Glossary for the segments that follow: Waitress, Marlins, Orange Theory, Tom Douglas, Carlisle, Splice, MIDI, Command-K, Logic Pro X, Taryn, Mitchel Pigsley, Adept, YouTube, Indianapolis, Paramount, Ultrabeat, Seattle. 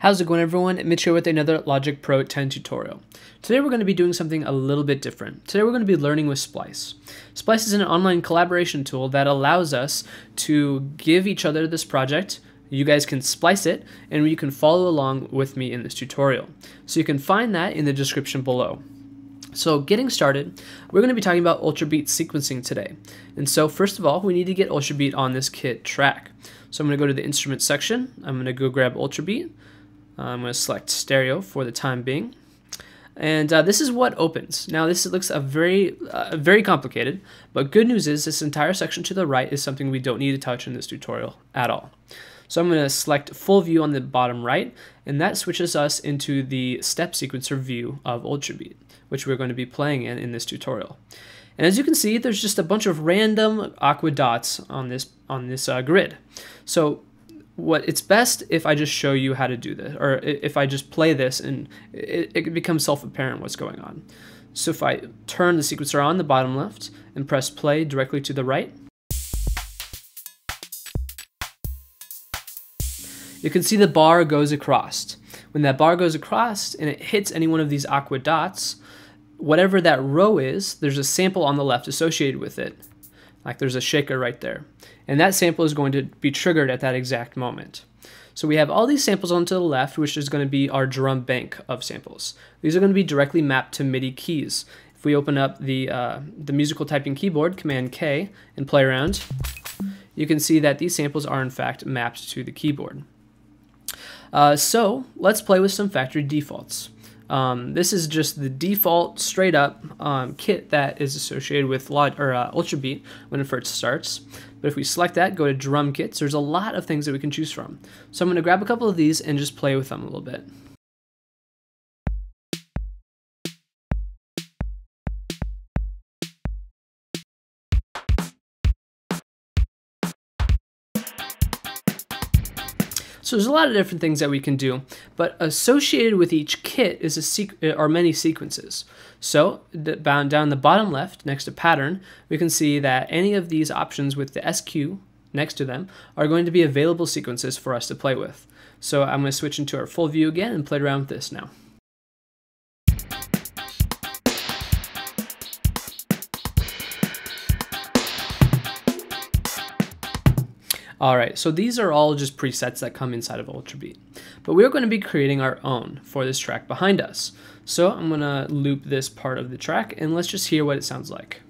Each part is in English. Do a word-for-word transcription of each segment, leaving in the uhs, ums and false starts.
How's it going, everyone? Mitch here with another Logic Pro ten tutorial. Today we're going to be doing something a little bit different. Today we're going to be learning with Splice. Splice is an online collaboration tool that allows us to give each other this project. You guys can splice it and you can follow along with me in this tutorial. So you can find that in the description below. So getting started, we're going to be talking about Ultrabeat sequencing today. And so first of all, we need to get Ultrabeat on this kit track. So I'm going to go to the instrument section. I'm going to go grab Ultrabeat. I'm going to select stereo for the time being. And uh, this is what opens. Now this looks a very, uh, very complicated, but good news is this entire section to the right is something we don't need to touch in this tutorial at all. So I'm going to select full view on the bottom right, and that switches us into the step sequencer view of Ultrabeat, which we're going to be playing in in this tutorial. And as you can see, there's just a bunch of random aqua dots on this on this uh, grid. So what it's best if I just show you how to do this, or if I just play this, and it, it becomes self-apparent what's going on. So if I turn the sequencer on the bottom left and press play directly to the right, you can see the bar goes across. When that bar goes across and it hits any one of these aqua dots, whatever that row is, there's a sample on the left associated with it. Like there's a shaker right there. And that sample is going to be triggered at that exact moment. So we have all these samples onto the left, which is going to be our drum bank of samples. These are going to be directly mapped to MIDI keys. If we open up the, uh, the musical typing keyboard, Command-K, and play around, you can see that these samples are in fact mapped to the keyboard. Uh, so let's play with some factory defaults. Um, this is just the default straight up um, kit that is associated with Log or uh, Ultrabeat when it first starts. But if we select that, go to drum kits, there's a lot of things that we can choose from. So I'm going to grab a couple of these and just play with them a little bit. So there's a lot of different things that we can do, but associated with each kit is a sequ are many sequences. So the, down the bottom left, next to pattern, we can see that any of these options with the S Q next to them are going to be available sequences for us to play with. So I'm going to switch into our full view again and play around with this now. Alright, so these are all just presets that come inside of Ultrabeat. But we're going to be creating our own for this track behind us. So I'm going to loop this part of the track and let's just hear what it sounds like.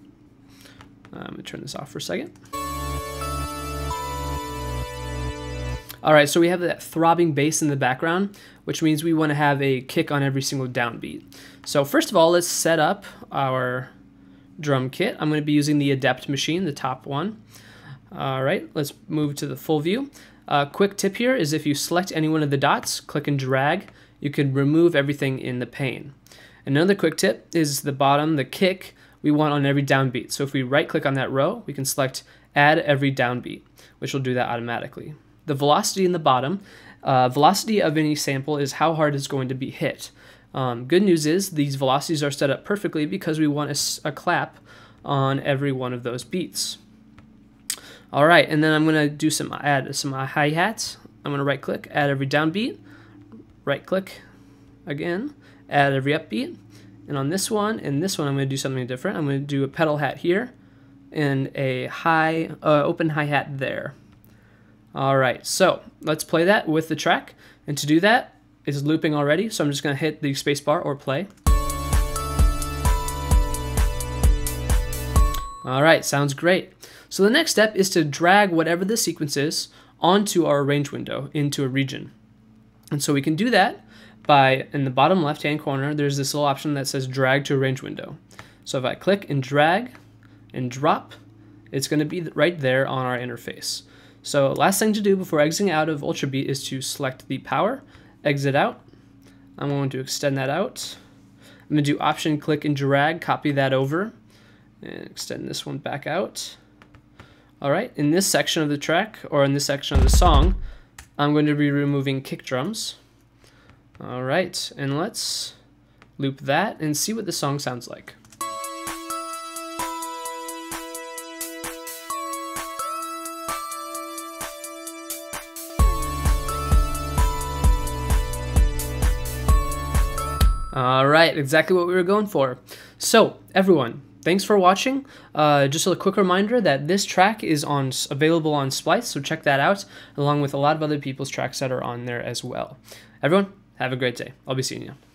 I'm going to turn this off for a second. Alright, so we have that throbbing bass in the background, which means we want to have a kick on every single downbeat. So first of all, let's set up our drum kit. I'm going to be using the Adept machine, the top one. All right, let's move to the full view. A uh, quick tip here is if you select any one of the dots, click and drag, you can remove everything in the pane. Another quick tip is the bottom, the kick, we want on every downbeat. So if we right click on that row, we can select add every downbeat, which will do that automatically. The velocity in the bottom, uh, velocity of any sample is how hard it's going to be hit. Um, good news is these velocities are set up perfectly because we want a, a clap on every one of those beats. All right, and then I'm gonna do some add some hi-hats. I'm gonna right click, add every downbeat, right click again, add every upbeat. And on this one and this one, I'm gonna do something different. I'm gonna do a pedal hat here and a high uh, open hi-hat there. All right, so let's play that with the track. And to do that, it's looping already, so I'm just gonna hit the space bar or play. All right, sounds great. So the next step is to drag whatever the sequence is onto our range window into a region. And so we can do that by, in the bottom left-hand corner, there's this little option that says drag to a range window. So if I click and drag and drop, it's going to be right there on our interface. So last thing to do before exiting out of Ultrabeat is to select the power, exit out. I'm going to extend that out. I'm going to do option click and drag, copy that over, and extend this one back out. All right, in this section of the track, or in this section of the song, I'm going to be removing kick drums. All right, and let's loop that and see what the song sounds like. All right, exactly what we were going for. So everyone, thanks for watching. Uh, just a quick reminder that this track is on available on Splice, so check that out, along with a lot of other people's tracks that are on there as well. Everyone, have a great day. I'll be seeing you.